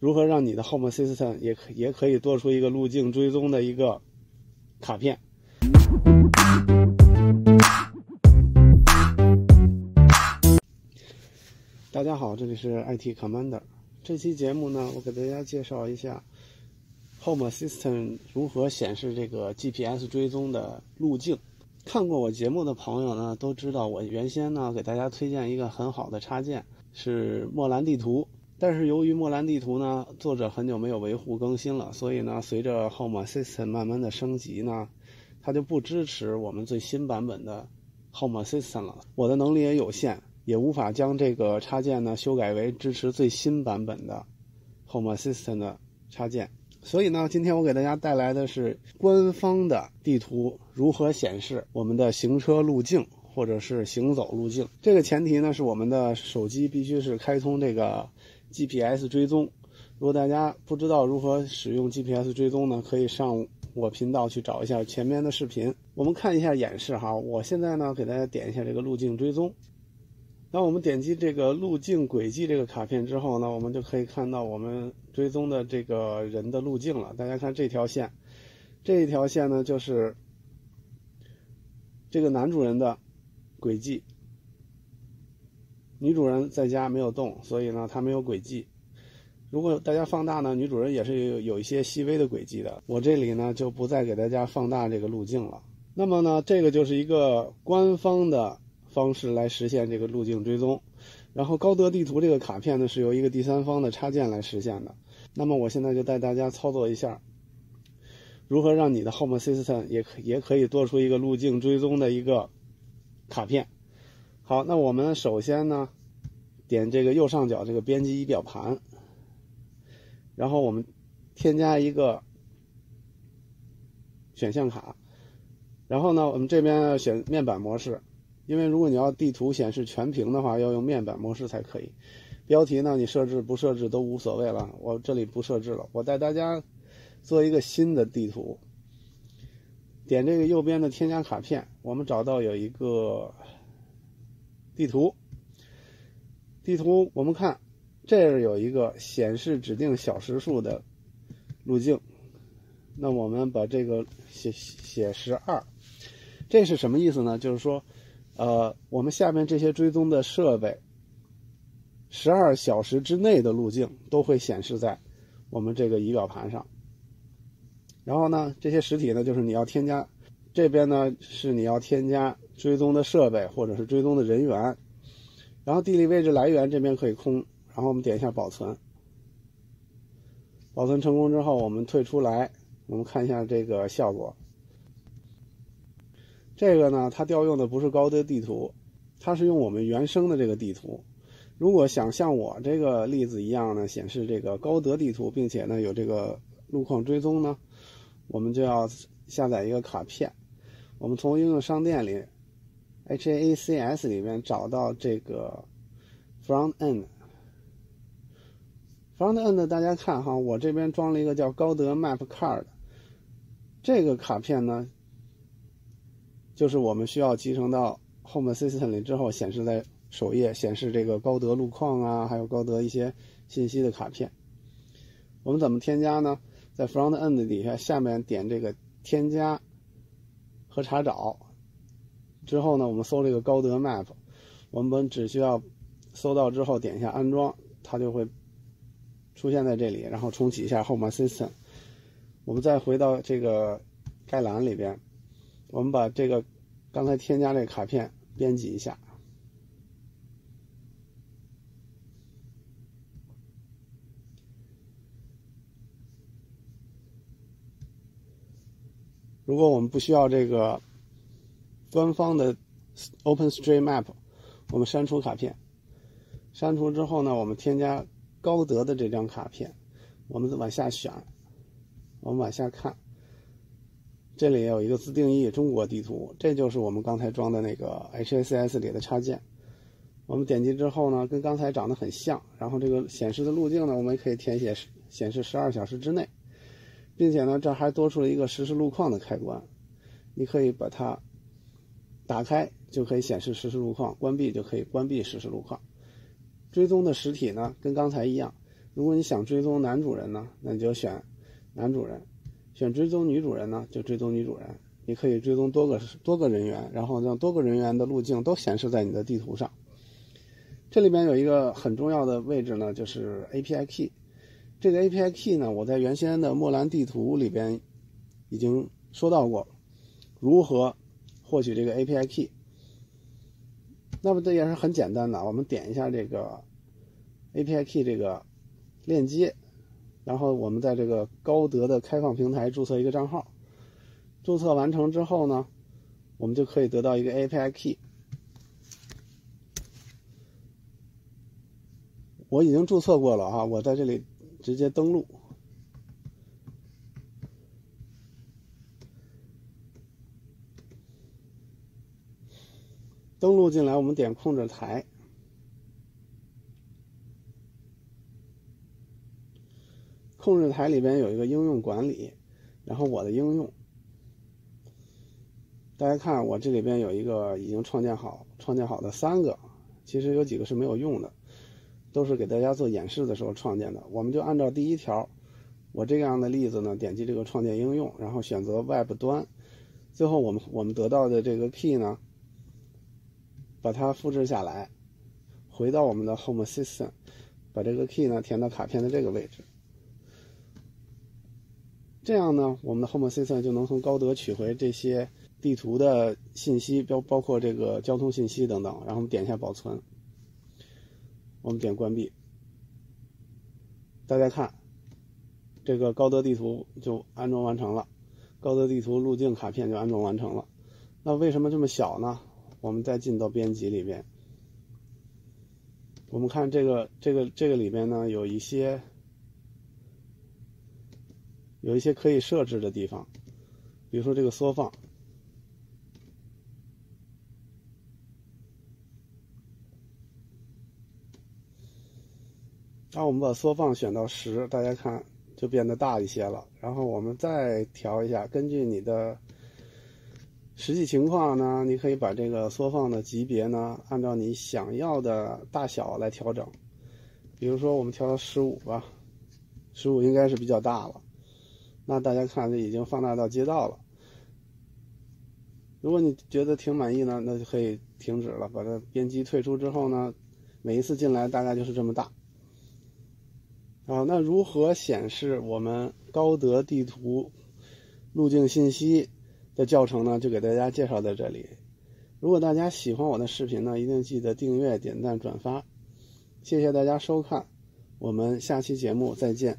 如何让你的 Home Assistant 也可以做出一个路径追踪的一个卡片。大家好，这里是 IT Commander。这期节目呢，我给大家介绍一下 Home Assistant 如何显示这个 GPS 追踪的路径。看过我节目的朋友呢，都知道我原先呢给大家推荐一个很好的插件是墨蓝地图，但是由于墨蓝地图呢作者很久没有维护更新了，所以呢随着 Home Assistant 慢慢的升级呢，它就不支持我们最新版本的 Home Assistant 了。我的能力也有限，也无法将这个插件呢修改为支持最新版本的 Home Assistant 的插件。所以呢，今天我给大家带来的是官方的地图如何显示我们的行车路径或者是行走路径。这个前提呢是我们的手机必须是开通这个 GPS 追踪。如果大家不知道如何使用 GPS 追踪呢，可以上我频道去找一下前面的视频。我们看一下演示哈，我现在呢给大家点一下这个路径追踪。当我们点击这个路径轨迹这个卡片之后呢，我们就可以看到我们追踪的这个人的路径了。大家看这条线，这一条线呢就是这个男主人的轨迹，女主人在家没有动，所以呢她没有轨迹。如果大家放大呢，女主人也是有一些细微的轨迹的。我这里呢就不再给大家放大这个路径了。那么呢，这个就是一个官方的方式来实现这个路径追踪，然后高德地图这个卡片呢是由一个第三方的插件来实现的。那么我现在就带大家操作一下，如何让你的 Home Assistant 也可以做出一个路径追踪的一个卡片。好，那我们首先呢点这个右上角这个编辑仪表盘，然后我们添加一个选项卡，然后呢我们这边选面板模式。因为如果你要地图显示全屏的话，要用面板模式才可以。标题呢，你设置不设置都无所谓了，我这里不设置了。我带大家做一个新的地图，点这个右边的添加卡片，我们找到有一个地图，我们看这儿有一个显示指定小时数的路径，那我们把这个写12，这是什么意思呢？就是说我们下面这些追踪的设备12小时之内的路径都会显示在我们这个仪表盘上。然后呢，这些实体呢就是你要添加，这边呢是你要添加追踪的设备或者是追踪的人员，然后地理位置来源这边可以空，然后我们点一下保存。保存成功之后我们退出来，我们看一下这个效果。这个呢它调用的不是高德地图，它是用我们原生的这个地图。如果想像我这个例子一样呢显示这个高德地图，并且呢有这个路况追踪呢，我们就要下载一个卡片。我们从应用商店里 HACS 里面找到这个 Front End。Front End 大家看哈，我这边装了一个叫高德 Map Card。这个卡片呢就是我们需要集成到 Home Assistant 里之后显示在首页，显示这个高德路况啊，还有高德一些信息的卡片。我们怎么添加呢？在 Front End 底下下面点这个添加和查找之后呢，我们搜这个高德 Map， 我们只需要搜到之后点一下安装，它就会出现在这里，然后重启一下 Home Assistant。我们再回到这个概览里边，我们把这个刚才添加这个卡片编辑一下，如果我们不需要这个官方的 OpenStreetMap， 我们删除卡片。删除之后呢，我们添加高德的这张卡片，我们往下选，我们往下看，这里有一个自定义中国地图，这就是我们刚才装的那个 HACS 里的插件。我们点击之后呢，跟刚才长得很像，然后这个显示的路径呢，我们可以填写显示12小时之内，并且呢这还多出了一个实时路况的开关，你可以把它打开就可以显示实时路况，关闭就可以关闭实时路况。追踪的实体呢跟刚才一样，如果你想追踪男主人呢，那你就选男主人；想追踪女主人呢，就追踪女主人。你可以追踪多个人员，然后让多个人员的路径都显示在你的地图上。这里边有一个很重要的位置呢，就是 API Key。这个 API Key 呢，我在原先的莫兰地图里边已经说到过，如何获取这个 API Key。那么这也是很简单的，我们点一下这个 API Key 这个链接，然后我们在这个高德的开放平台注册一个账号。注册完成之后呢，我们就可以得到一个 API Key。我已经注册过了哈，我在这里直接登录。登录进来，我们点控制台。控制台里边有一个应用管理，然后我的应用。大家看，我这里边有一个已经创建好的三个，其实有几个是没有用的，都是给大家做演示的时候创建的。我们就按照第一条，我这样的例子呢，点击这个创建应用，然后选择 Web 端，最后我们得到的这个 key 呢，把它复制下来，回到我们的 Home Assistant， 把这个 key 呢填到卡片的这个位置。这样呢，我们的 Home Assistant 就能从高德取回这些地图的信息，包括这个交通信息等等。然后我们点一下保存，我们点关闭。大家看，这个高德地图就安装完成了，高德地图路径卡片就安装完成了。那为什么这么小呢？我们再进到编辑里边，我们看这个里边呢，有一些可以设置的地方，比如说这个缩放。那我们把缩放选到10，大家看就变得大一些了。然后我们再调一下，根据你的实际情况呢，你可以把这个缩放的级别呢，按照你想要的大小来调整。比如说我们调到15吧，15应该是比较大了。那大家看，这已经放大到街道了。如果你觉得挺满意呢，那就可以停止了，把它编辑退出之后呢，每一次进来大概就是这么大。啊，那如何显示我们高德地图路径信息的教程呢？就给大家介绍在这里。如果大家喜欢我的视频呢，一定记得订阅、点赞、转发。谢谢大家收看，我们下期节目再见。